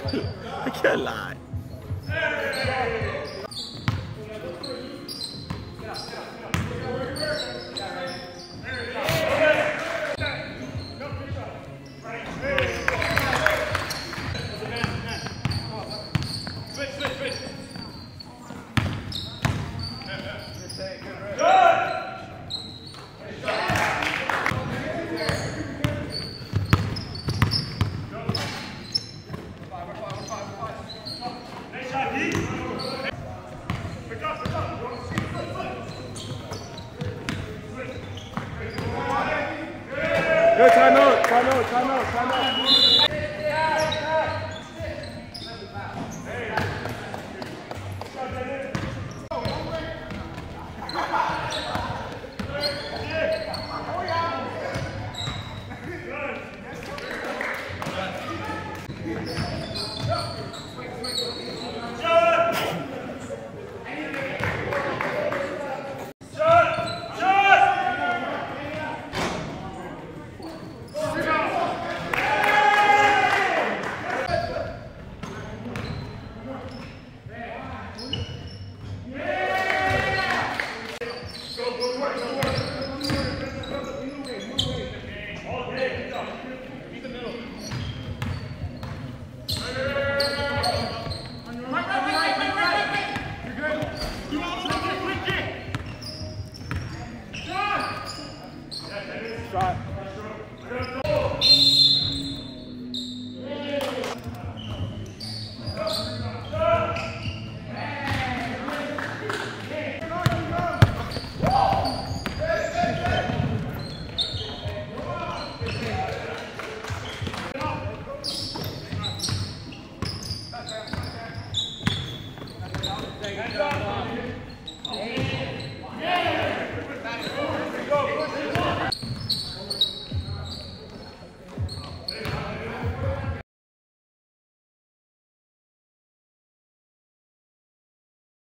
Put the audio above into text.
I can't lie. Shot.